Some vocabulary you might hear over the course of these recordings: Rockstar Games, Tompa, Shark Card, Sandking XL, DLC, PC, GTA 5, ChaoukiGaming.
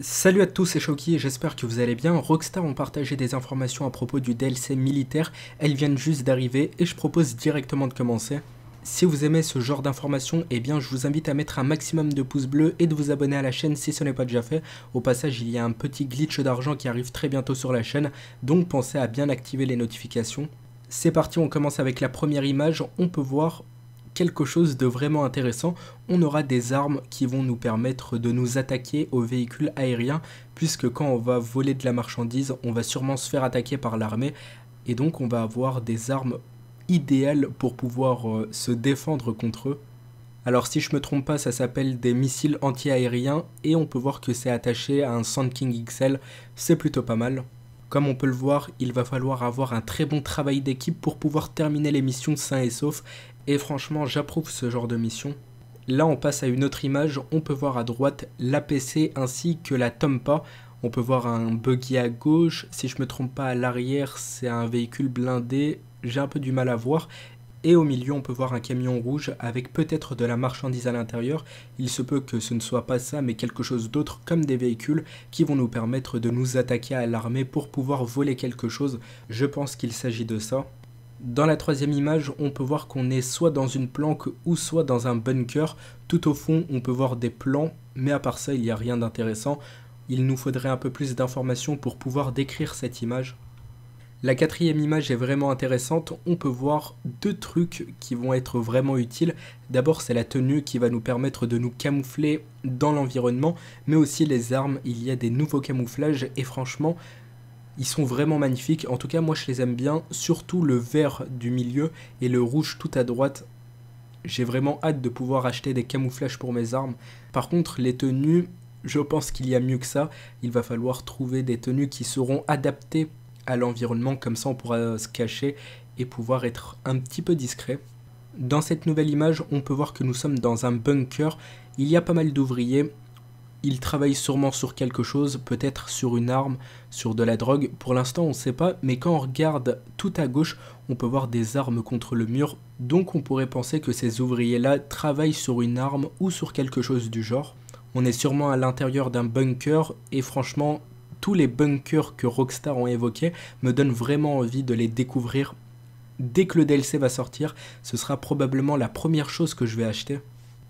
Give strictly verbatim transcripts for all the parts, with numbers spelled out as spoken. Salut à tous, c'est Choki et j'espère que vous allez bien. Rockstar ont partagé des informations à propos du D L C militaire, elles viennent juste d'arriver et je propose directement de commencer. Si vous aimez ce genre d'informations, eh bien je vous invite à mettre un maximum de pouces bleus et de vous abonner à la chaîne si ce n'est pas déjà fait. Au passage, il y a un petit glitch d'argent qui arrive très bientôt sur la chaîne, donc pensez à bien activer les notifications. C'est parti, on commence avec la première image, on peut voir quelque chose de vraiment intéressant. On aura des armes qui vont nous permettre de nous attaquer aux véhicules aériens, puisque quand on va voler de la marchandise, on va sûrement se faire attaquer par l'armée, et donc on va avoir des armes idéales pour pouvoir euh, se défendre contre eux. Alors si je me trompe pas, ça s'appelle des missiles anti-aériens, et on peut voir que c'est attaché à un Sandking X L, c'est plutôt pas mal. Comme on peut le voir, il va falloir avoir un très bon travail d'équipe pour pouvoir terminer les missions sains et saufs. Et franchement, j'approuve ce genre de mission. Là, on passe à une autre image. On peut voir à droite l'A P C ainsi que la Tompa. On peut voir un buggy à gauche. Si je me trompe pas, à l'arrière, c'est un véhicule blindé. J'ai un peu du mal à voir. Et au milieu, on peut voir un camion rouge avec peut-être de la marchandise à l'intérieur. Il se peut que ce ne soit pas ça, mais quelque chose d'autre, comme des véhicules qui vont nous permettre de nous attaquer à l'armée pour pouvoir voler quelque chose. Je pense qu'il s'agit de ça. Dans la troisième image, on peut voir qu'on est soit dans une planque ou soit dans un bunker. Tout au fond, on peut voir des plans, mais à part ça, il n'y a rien d'intéressant. Il nous faudrait un peu plus d'informations pour pouvoir décrire cette image. La quatrième image est vraiment intéressante, on peut voir deux trucs qui vont être vraiment utiles. D'abord, c'est la tenue qui va nous permettre de nous camoufler dans l'environnement, mais aussi les armes, il y a des nouveaux camouflages et franchement, ils sont vraiment magnifiques. En tout cas, moi je les aime bien, surtout le vert du milieu et le rouge tout à droite. J'ai vraiment hâte de pouvoir acheter des camouflages pour mes armes. Par contre, les tenues, je pense qu'il y a mieux que ça. Il va falloir trouver des tenues qui seront adaptées à l'environnement, comme ça on pourra se cacher et pouvoir être un petit peu discret. Dans cette nouvelle image, on peut voir que nous sommes dans un bunker, il y a pas mal d'ouvriers, ils travaillent sûrement sur quelque chose, peut-être sur une arme, sur de la drogue, pour l'instant on ne sait pas, mais quand on regarde tout à gauche, on peut voir des armes contre le mur, donc on pourrait penser que ces ouvriers-là travaillent sur une arme ou sur quelque chose du genre. On est sûrement à l'intérieur d'un bunker et franchement, tous les bunkers que Rockstar ont évoqués me donnent vraiment envie de les découvrir. Dès que le D L C va sortir, ce sera probablement la première chose que je vais acheter.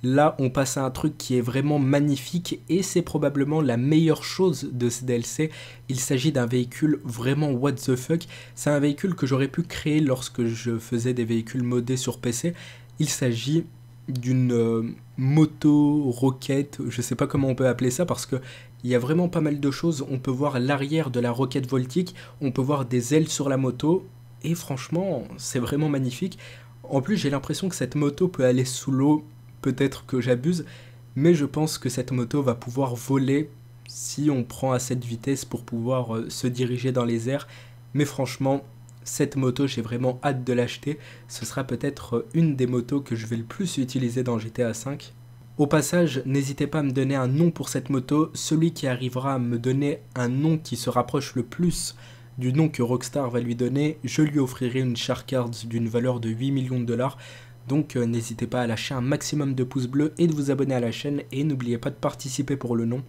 Là, on passe à un truc qui est vraiment magnifique et c'est probablement la meilleure chose de ce D L C. Il s'agit d'un véhicule vraiment what the fuck. C'est un véhicule que j'aurais pu créer lorsque je faisais des véhicules modés sur P C. Il s'agit d'une euh, moto, roquette, je sais pas comment on peut appeler ça parce que il y a vraiment pas mal de choses. On peut voir l'arrière de la roquette voltique, on peut voir des ailes sur la moto et franchement c'est vraiment magnifique. En plus j'ai l'impression que cette moto peut aller sous l'eau, peut-être que j'abuse, mais je pense que cette moto va pouvoir voler si on prend à cette vitesse pour pouvoir euh, se diriger dans les airs. Mais franchement, cette moto, j'ai vraiment hâte de l'acheter. Ce sera peut-être une des motos que je vais le plus utiliser dans G T A cinq. Au passage, n'hésitez pas à me donner un nom pour cette moto. Celui qui arrivera à me donner un nom qui se rapproche le plus du nom que Rockstar va lui donner, je lui offrirai une Shark Card d'une valeur de huit millions de dollars. Donc euh, n'hésitez pas à lâcher un maximum de pouces bleus et de vous abonner à la chaîne. Et n'oubliez pas de participer pour le nom.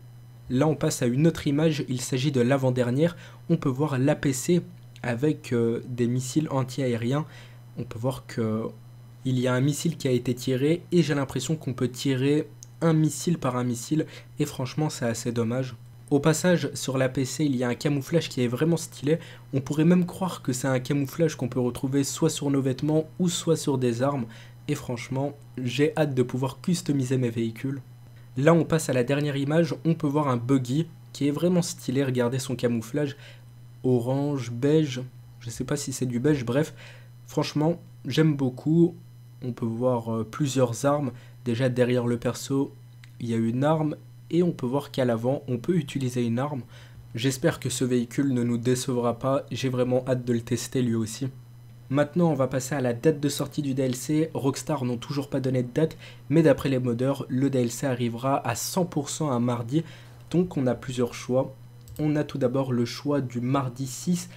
Là, on passe à une autre image. Il s'agit de l'avant-dernière. On peut voir l'A P C avec euh, des missiles anti-aériens. On peut voir que il y a un missile qui a été tiré et j'ai l'impression qu'on peut tirer un missile par un missile et franchement c'est assez dommage. Au passage, sur l'A P C il y a un camouflage qui est vraiment stylé, on pourrait même croire que c'est un camouflage qu'on peut retrouver soit sur nos vêtements ou soit sur des armes et franchement j'ai hâte de pouvoir customiser mes véhicules. Là on passe à la dernière image, on peut voir un buggy qui est vraiment stylé, regardez son camouflage. Orange, beige, je sais pas si c'est du beige, bref, franchement, j'aime beaucoup, on peut voir euh, plusieurs armes, déjà derrière le perso, il y a une arme, et on peut voir qu'à l'avant, on peut utiliser une arme. J'espère que ce véhicule ne nous décevra pas, j'ai vraiment hâte de le tester lui aussi. Maintenant, on va passer à la date de sortie du D L C, Rockstar n'ont toujours pas donné de date, mais d'après les modeurs, le D L C arrivera à cent pour cent un mardi, donc on a plusieurs choix. On a tout d'abord le choix du mardi six,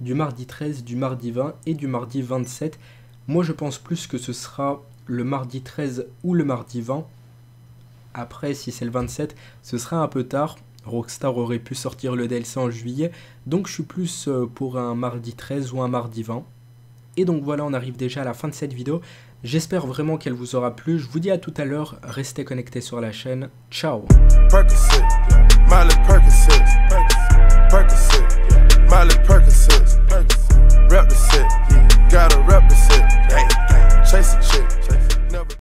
du mardi treize, du mardi vingt et du mardi vingt-sept. Moi je pense plus que ce sera le mardi treize ou le mardi vingt. Après si c'est le vingt-sept, ce sera un peu tard. Rockstar aurait pu sortir le D L C en juillet, donc je suis plus pour un mardi treize ou un mardi vingt. Et donc voilà, on arrive déjà à la fin de cette vidéo. J'espère vraiment qu'elle vous aura plu. Je vous dis à tout à l'heure, restez connectés sur la chaîne. Ciao. Percocet, Miley Percocet, Percocet, Miley Percocet.